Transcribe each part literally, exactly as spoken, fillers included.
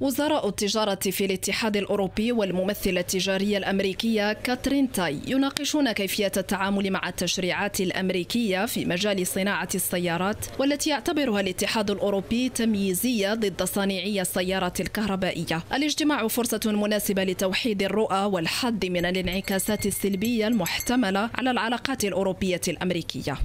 وزراء التجارة في الاتحاد الأوروبي والممثلة التجارية الأمريكية كاترين تاي يناقشون كيفية التعامل مع التشريعات الأمريكية في مجال صناعة السيارات، والتي يعتبرها الاتحاد الأوروبي تمييزية ضد صانعي السيارات الكهربائية. الاجتماع فرصة مناسبة لتوحيد الرؤى والحد من الانعكاسات السلبية المحتملة على العلاقات الأوروبية الأمريكية.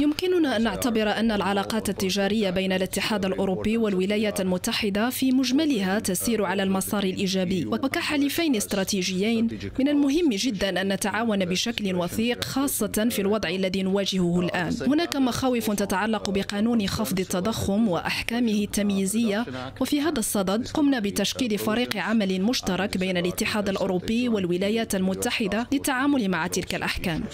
يمكننا أن نعتبر أن العلاقات التجارية بين الاتحاد الأوروبي والولايات المتحدة في مجملها تسير على المسار الإيجابي، وكحليفين استراتيجيين من المهم جدا أن نتعاون بشكل وثيق، خاصة في الوضع الذي نواجهه الآن. هناك مخاوف تتعلق بقانون خفض التضخم وأحكامه التمييزية، وفي هذا الصدد قمنا بتشكيل فريق عمل مشترك بين الاتحاد الأوروبي والولايات المتحدة للتعامل مع تلك الأحكام.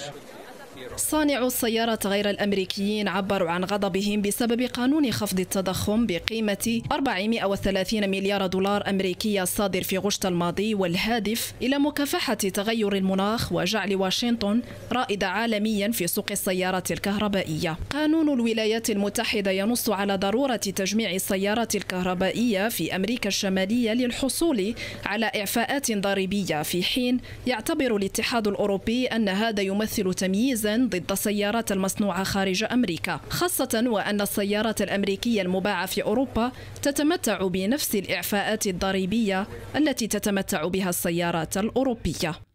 صانعو السيارات غير الأمريكيين عبروا عن غضبهم بسبب قانون خفض التضخم بقيمة أربعمئة وثلاثين مليار دولار أمريكية الصادر في غشت الماضي، والهادف إلى مكافحة تغير المناخ وجعل واشنطن رائدة عالميا في سوق السيارات الكهربائية. قانون الولايات المتحدة ينص على ضرورة تجميع السيارات الكهربائية في أمريكا الشمالية للحصول على إعفاءات ضريبية، في حين يعتبر الاتحاد الأوروبي أن هذا يمثل تمييزا ضد السيارات المصنوعة خارج أمريكا، خاصة وأن السيارات الأمريكية المباعة في أوروبا تتمتع بنفس الإعفاءات الضريبية التي تتمتع بها السيارات الأوروبية.